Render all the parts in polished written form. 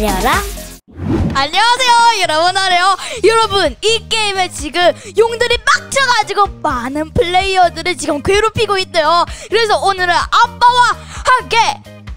기다려라. 안녕하세요, 여러분. 여러분, 이 게임에 지금 용들이 빡쳐가지고 많은 플레이어들을 지금 괴롭히고 있대요. 그래서 오늘은 아빠와 함께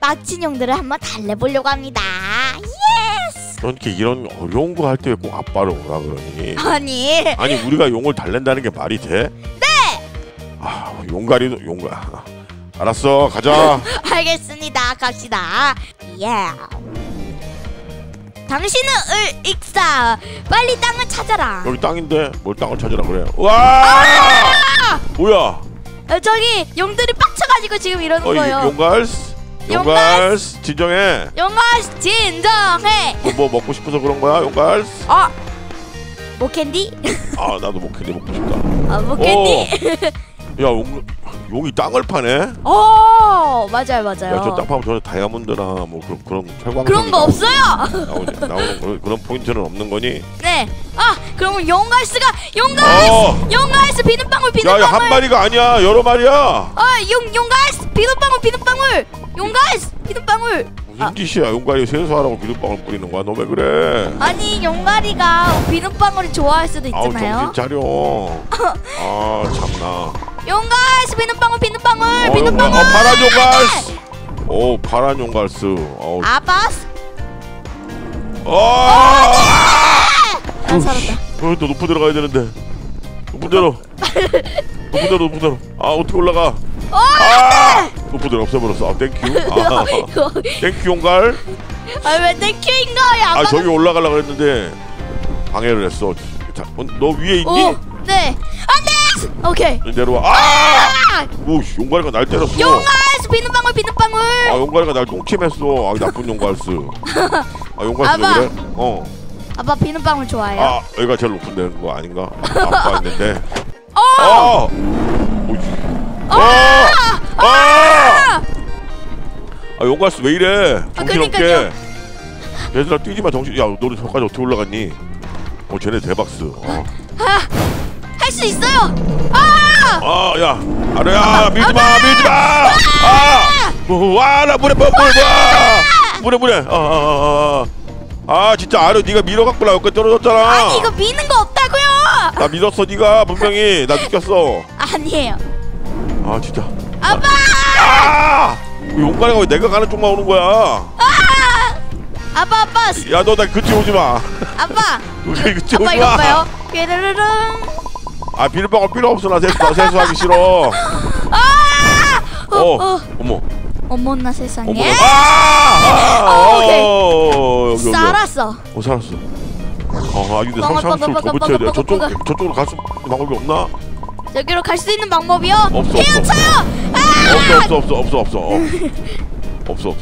빡친 용들을 한번 달래보려고 합니다. 예스! 그러니까 이런 어려운 거 할 때 꼭 아빠를 오라 그러니? 아니 우리가 용을 달랜다는 게 말이 돼? 네! 아, 용가리도 용가. 알았어, 가자. 알겠습니다, 갑시다. 예. 당신은 을 익사. 빨리 땅을 찾아라. 여기 땅인데 뭘 땅을 찾으라 그래? 와! 아! 뭐야? 저기 용들이 빡쳐가지고 지금 이러는 거예요. 용갈스 진정해. 용갈스 진정해. 뭐 먹고 싶어서 그런 거야, 용갈스? 아, 목캔디? 아, 나도 목캔디 먹고 싶다. 아, 목캔디. 야, 용이 땅을 파네? 어, 맞아요. 야, 저 땅 파면 저 다이아몬드나 뭐 그런 철광석 그런 거 없어요! 나오는 그런 포인트는 없는 거니? 네. 아, 그러면 용갈스 비눗방울 비눗방울. 야, 한 마리가 아니야, 여러 마리야. 아, 용갈스 비눗방울 용갈스 비눗방울. 무슨 짓이야, 용갈이 세수하라고 비눗방울 뿌리는 거야? 너 왜 그래? 아니, 용갈이가 비눗방울을 좋아할 수도 있잖아요. 아우, 정신 차려. 아, 참나. 용갈스 비눗방울. 파란 용갈스. 오, 파란 용갈스. 아빠스. 아, 살았다. 또 높은 데로 가야 되는데. 높은 데로. 아, 어떻게 올라가? 아, 높은 데로 없애버렸어. 아, 땡큐. 땡큐 용갈. 아, 왜 땡큐인 거야? 아, 저기 올라가려고 했는데 방해를 했어. 너 위에 있니? 네. 오케이. 내려와. 아! 오, 용갈이가 날 때렸어. 용갈스 비눗방울. 아, 용갈이가 날 똥침했어. 아, 나쁜 용갈스. 아, 용갈스 왜 그래? 어. 아빠 비눗방울 좋아해요? 아, 여기가 제일 높은 데는 거 아닌가? 아빠 있는데. 어! 아, 용갈스 왜 이래? 정신없게. 얘들아, 뛰지 마. 정신. 야, 너는 저까지 어떻게 올라갔니? 어, 쟤네 대박스. 할 수 있어요. 아! 아, 야, 아래야, 밀지 마. 아! 와라, 물에. 아, 진짜 아래 네가 밀어갖고 나 여기 떨어졌잖아. 아니, 이거 미는 거 없다고요. 나 밀었어, 네가 분명히. 나 느꼈어. 아니에요. 아, 진짜. 아빠! 아! 용가리가 왜 내가 가는 쪽만 오는 거야? 아! 아빠. 야, 너 나 그치 오지 마. 아빠. 우리 그치 오지 마. 아빠 이거 봐요. 뾰르르릉. 아, 비눗방울 필요 없어. 나 세수하기 싫어. 아! 어머. 어머나 세상에. 어머나. 오케이. 살았어. 아, 근데 30초를 더 붙여야 돼. 저쪽으로 갈 수 있는 방법이 없나? 저기로 갈 수 있는 방법이요? 없어. 헤엄쳐요! 없어.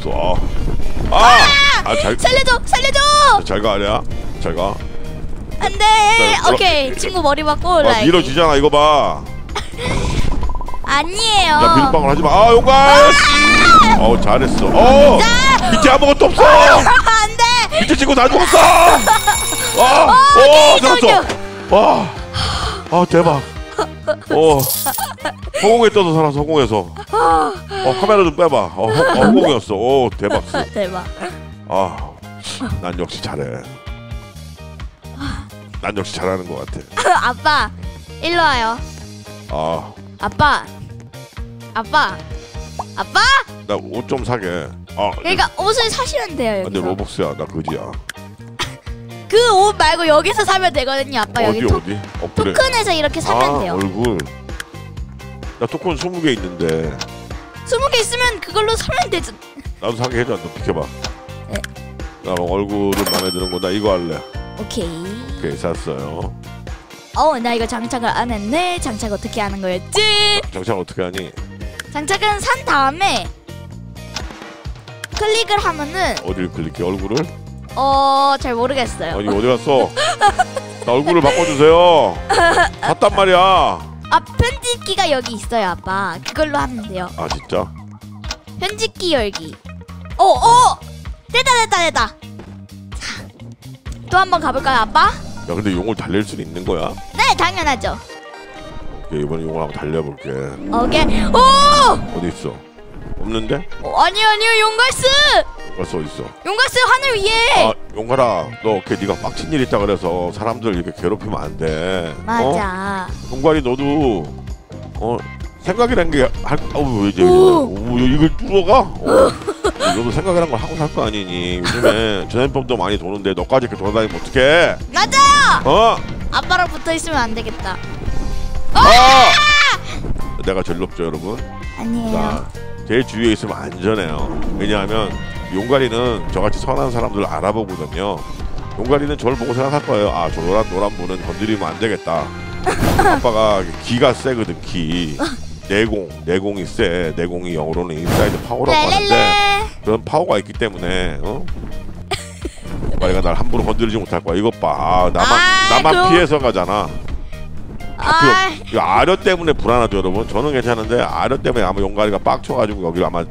아! 살려줘! 잘 가, 아니야? 잘 가. 안돼. 오케이, 친구 머리 맞고 올라. 아, 밀어지잖아, 이거 봐. 아니에요. 야, 비눗방울 하지마. 아, 용갈스. 어, 잘했어. 어, 밑에 아무것도 없어. 안돼. 밑에 친구 다 죽었어. 오, 살았어. 와, 아, 대박. 어, 허공에 떠서 살았어. 허공에서. 어, 카메라 좀 빼봐. 허공이었어. 오, 대박. 아, 난 역시 잘해. 난 역시 잘하는 것 같아. 아빠, 일로 와요. 아. 아빠. 나 옷 좀 사게. 아. 그러니까 옷을 사시면 돼요. 여기서. 근데 로벅스야, 나 거지야. 그 옷 말고 여기서 사면 되거든요, 아빠. 여기 어디? 토큰에서 이렇게 사면 돼요. 얼굴. 나 토큰 20개 있는데. 20개 있으면 그걸로 사면 되지. 나도 사게 해줘. 너 비켜봐. 네. 나 얼굴은 마음에 드는 거. 나 이거 할래. 오케이, 샀어요. 나 이거 장착을 안 했네. 장착 어떻게 하는 거였지? 장착 어떻게 하니? 장착은 산 다음에 클릭을 하면은. 어디를 클릭해? 얼굴을? 잘 모르겠어요. 아니, 어디 갔어? 나 얼굴을 바꿔주세요. 샀단 말이야. 아, 편집기가 여기 있어요, 아빠. 그걸로 하면 돼요. 아, 진짜? 편집기 열기. 됐다. 또 한번 가볼까요, 아빠? 야, 근데 용을 달랠 수 있는 거야? 네, 당연하죠. 오케이, 이번에 용을 한번 달려볼게. 오케이. 오! 어디 있어? 없는데? 아니요, 용갈스! 벌써 어딨어? 용가스 하늘 위에! 아, 용가라, 너 걔 네가 빡친 일 있다 그래서 사람들 이렇게 괴롭히면 안 돼. 맞아. 어? 용가리 너도 어 생각이란 게 할, 어우 이제 오 이걸 뚫어가? 어. 너도 생각이란 걸 하고 살 거 아니니? 요즘에 전염병도 많이 도는데 너까지 이렇게 돌아다니면 어떡해? 맞아요. 어? 아빠랑 붙어 있으면 안 되겠다. 아! 내가 제일 높죠, 여러분? 아니에요. 제 주위에 있으면 안전해요. 왜냐하면 용가리는 저같이 선한 사람들을 알아보거든요. 용가리는 저를 보고 생각할 거예요. 아, 저 노란 분은 건드리면 안 되겠다. 아빠가 기가 세거든, 기. 내공이 세. 내공이 영어로는 인사이드 파워라고 하는데 그런 파워가 있기 때문에 어? 용가리가 날 함부로 건드리지 못할 거야. 이것 봐. 아, 나만 그럼... 피해서 가잖아. 아려 때문에 불안하죠, 여러분. 저는 괜찮은데 아려 때문에 아마 용가리가 빡쳐가지고 여기를 아마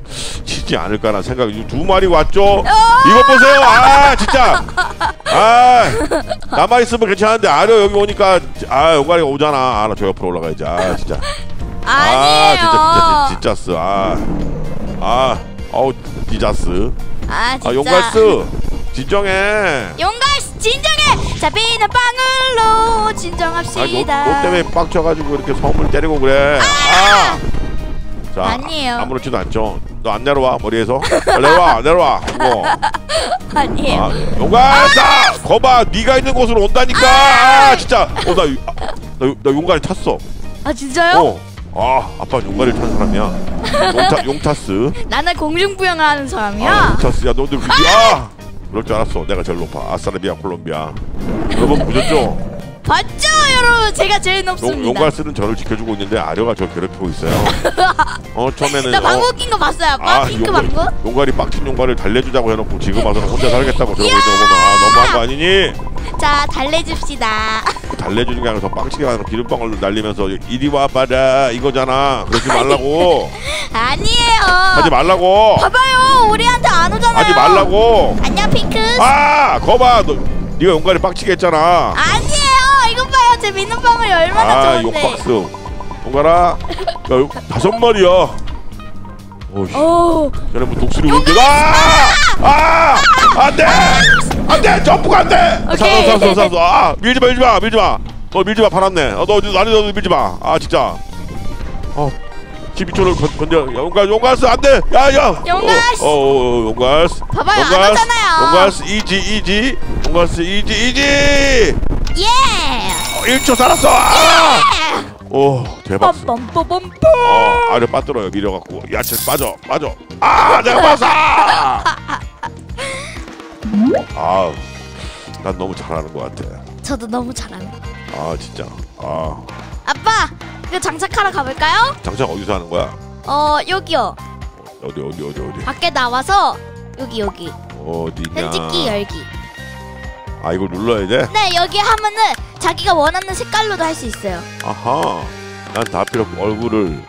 치지 않을까라는 생각이. 두 마리 왔죠? 이거 보세요. 아 진짜. 아 나만 있으면 괜찮은데 아려 여기 오니까 아 용가리가 오잖아. 아 나 저 옆으로 올라가야지. 아 진짜. 아니에요. 아 진짜 진짜스. 아 아우 디자스. 아 진짜. 아 용가스 진정해. 용가스 진정해. 잡히는 빵울로 진정합시다. 아, 너 때문에 빡쳐가지고 이렇게 선물 때리고 그래. 아! 자, 아니에요. 아무렇지도 않죠. 너 안 내려와 머리에서. 내려와 내려와. 아니에요. 아, 용가리 아! 거봐 네가 있는 곳으로 온다니까. 아, 진짜. 어, 나 용가리 탔어. 아 진짜요? 아 아빠 용가리 탄 사람이야. 용타스. 나는 공중부양하는 사람이야. 아, 용타스. 야 너들 아! 그럴 줄 알았어. 내가 제일 높아. 아싸르비아 콜롬비아. 여러분 보셨죠? 봤죠 여러분. 제가 제일 높습니다. 용가스는 저를 지켜주고 있는데 아려가 저 괴롭히고 있어요. 어 처음에는 나 방구 낀 거 봤어요. 아빠 아, 핑크 방구? 용가리 빡친 용가리를 달래주자고 해놓고 지금 와서는 혼자 살겠다고 저러고 있는 거 보면 아 너무한 거 아니니? 자 달래줍시다. 달래주는 게 아니라 빡치게 하는 기름방울로 날리면서 이리 와봐라 이거잖아. 그러지 말라고. 아니에요. 하지 말라고. 봐봐요 우리한테 안 오잖아요. 하지 말라고. 안녕 핑크. 아 거봐 너 네가 용가리 빡치게 했잖아. 아니에요 이거 봐요 제 믿는 방울이 얼마나 좋은데. 아 욕박스 용가라. 야 5마리야. 오우 저놈 독수리 운대가. 아 안돼 안돼 점프가 안돼. 사서 아 밀지마 밀지마 너 밀지마 팔았네. 너 아니 너 밀지마. 아 진짜 어 12초를 건져. 용가스 안돼. 야야 용가스 용가스 봐봐요 안 오잖아요. 용가스 이지 용가스 이지 예 1초 살았어. 오 대박. 아래 빠뜨려요 밀어갖고 야채 빠져. 아 내가 봤어. 아 난 너무 잘하는 것 같아. 저도 너무 잘하는. 아 진짜. 아 아빠 이거 장착하러 가볼까요? 장착 어디서 하는 거야? 여기요. 어디. 밖에 나와서 여기. 어디냐? 펜찍기 열기. 아 이걸 눌러야 돼? 네 여기 하면은 자기가 원하는 색깔로도 할 수 있어요. 아하 난 다 필요 없고 얼굴을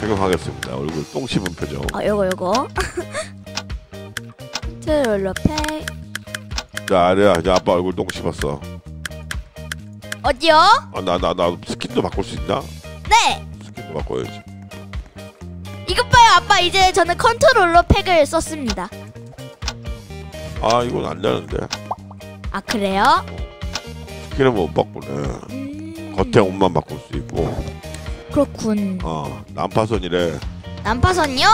착용하겠습니다. 얼굴 똥 씹은 표정. 아 요거 트롤러페이. 자 아래야 이제 아빠 얼굴 똥 씹었어. 어디요? 아 나 스킨도 바꿀 수 있나? 네 스킨도 바꿔야지. 이것 봐요 아빠 이제 저는 컨트롤러팩을 썼습니다. 아 이건 안 되는데. 아 그래요? 스킨은 못 바꾸네. 겉에 옷만 바꿀 수 있고. 그렇군. 어 난파선이래. 난파선이요?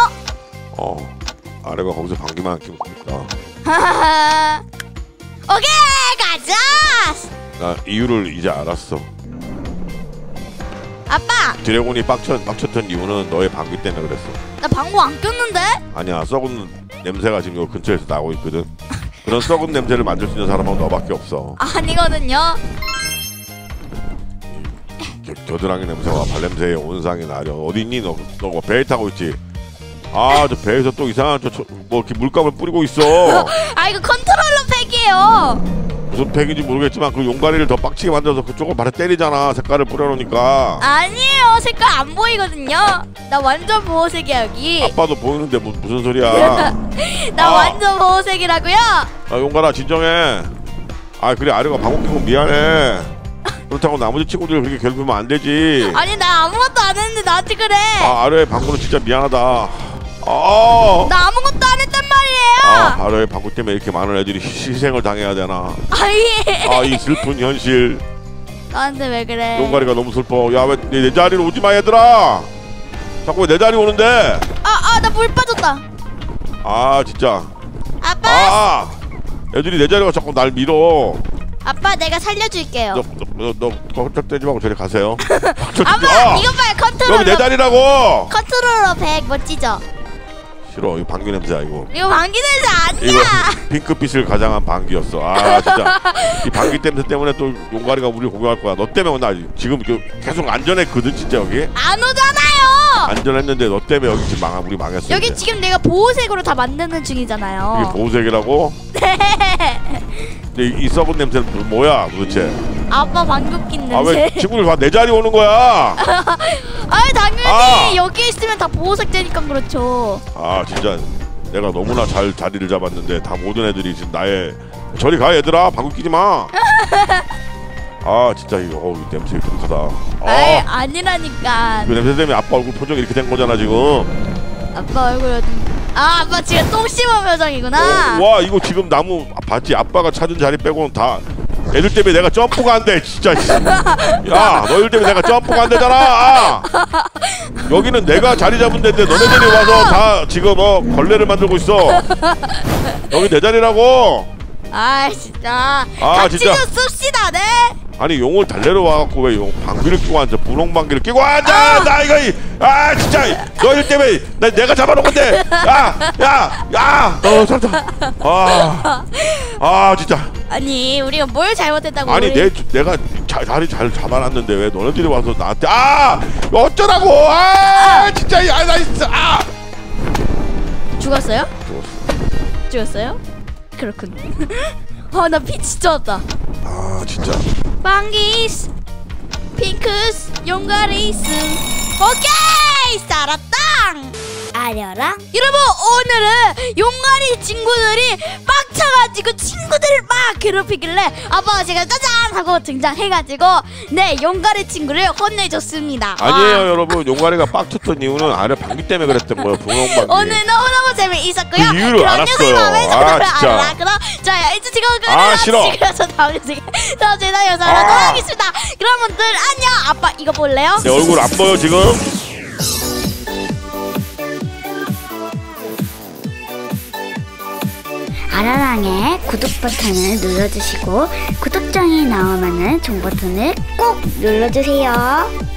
어 아래가 거기서 방귀만 끼고 있다. 하하하. 오케이 가자. 나 이유를 이제 알았어. 아빠. 드래곤이 빡쳤던 이유는 너의 방귀 때문에 그랬어. 나 방구 안 꼈는데? 아니야 썩은 냄새가 지금 여기 근처에서 나고 있거든. 그런 썩은 냄새를 만질 수 있는 사람은 너밖에 없어. 아니거든요. 겨드랑이 냄새와 발냄새에 온상이 나려. 어딨니 너 배에 타고 있지? 아 저 배에서 또 이상한 뭐 이렇게 물감을 뿌리고 있어. 아 이거 컨트롤러 팩이에요. 무슨 팩인지 모르겠지만 그 용가리를 더 빡치게 만들어서 그쪽을 바로 때리잖아. 색깔을 뿌려놓으니까. 아니에요 색깔 안 보이거든요. 나 완전 보호색이야 여기. 아빠도 보이는데 무슨 소리야. 나 아. 완전 보호색이라고요. 아 용가라 진정해. 아 그래 아래가 방금 끼고 미안해. 그렇다고 나머지 친구들 그렇게 괴롭히면 안 되지. 아니 나 아무것도 안 했는데 나한테 그래. 아 아래 방구는 진짜 미안하다. 나 아무것도 안 했단 말이에요. 아, 발을 바꾸 때문에 이렇게 많은 애들이 희생을 당해야 되나. 아예. 아, 이 슬픈 현실. 나한테 왜 그래? 용가리가 너무 슬퍼. 야, 왜 내 자리로 오지 마 얘들아. 자꾸 내 자리 오는데. 아, 나 물 빠졌다. 아, 진짜. 아빠. 아, 애들이 내 자리가 자꾸 날 밀어. 아빠, 내가 살려줄게요. 너 헛짝대지 말고 저리 가세요. 아빠, 이거 봐요. 컨트롤러. 여기 내 자리라고. 컨트롤러 100 멋지죠? 싫어. 이거 방귀 냄새야 이거. 이거 방귀 냄새 아니야. 이거 핑크빛을 가장한 방귀였어. 아 진짜. 이 방귀 냄새 때문에 또 용가리가 우리 공격할 거야. 너 때문에 나 지금 계속 안전했거든 진짜 여기. 안 오잖아요. 안전했는데 너 때문에 여기 지금 우리 망했어. 여기 이제. 지금 내가 보호색으로 다 만드는 중이잖아요. 이게 보호색이라고? 네. 근데 이 썩은 냄새는 뭐야 도대체? 아빠 방귀낀 냄새. 아 왜 친구들 봐 내 자리 오는 거야? 아이 당연히 여기 있으면 다 보호색 되니까 그렇죠. 아 진짜 내가 너무나 잘 자리를 잡았는데 다 모든 애들이 지금 나의 저리 가 얘들아 방귀끼지 마. 아 진짜 이거 이 냄새 독하다. 아 아니라니까. 그 냄새 때문에 아빠 얼굴 표정이 이렇게 된 거잖아 지금. 아빠 얼굴. 아 아빠 지금 똥 씹은 표정이구나. 와 이거 지금 나무 봤지? 아빠가 찾은 자리 빼고는 다 애들 때문에 내가 점프가 안 돼 진짜. 야 너희들 때문에 내가 점프가 안 되잖아. 아. 여기는 내가 자리 잡은 데인데 너네들이 와서 다 지금 걸레를 만들고 있어. 여기 내 자리라고. 아 진짜. 아 진짜. 같이 좀 씁시다. 네. 아니 용을 달래러 와갖고 왜 용 방귀를 끼고 앉아 분홍 방귀를 끼고 앉아. 나 이거 아 진짜 너희들 때문에 내가 잡아놓은 건데. 야 살짝 아 진짜. 아니 우리가 뭘 잘못했다고. 아니 내가 자리 잘 잡아놨는데 왜 너네들이 와서 나한테 어쩌라고. 진짜 나 진짜 죽었어요? 죽었어요? 그렇군. 나 피 진짜 왔다. 아 진짜. 방귀스, 핑크스, 용가리스. 오케이! 살았당! 아려랑? 여러분 오늘은 용가리 친구들이 빡쳐가지고 친구들을 막 괴롭히길래 아빠가 제가 짜잔! 하고 등장해가지고 네 용가리 친구를 혼내줬습니다. 아니에요 여러분 용가리가 빡쳤던 이유는 아래 방귀 때문에 그랬던 거예요. 분홍방귀. 오늘 너무너무 재미있었고요. 그 이유를 알았어요. 아 진짜. 그럼 저희 일찍 찍어볼까요? 아 싫어. 그래서 다음 제가 영상으로 돌아오겠습니다. 그럼 분들 안녕. 아빠 이거 볼래요? 내 얼굴 안 보여 지금? 아라랑의 구독 버튼을 눌러주시고 구독장이 나오면은 종 버튼을 꼭 눌러주세요.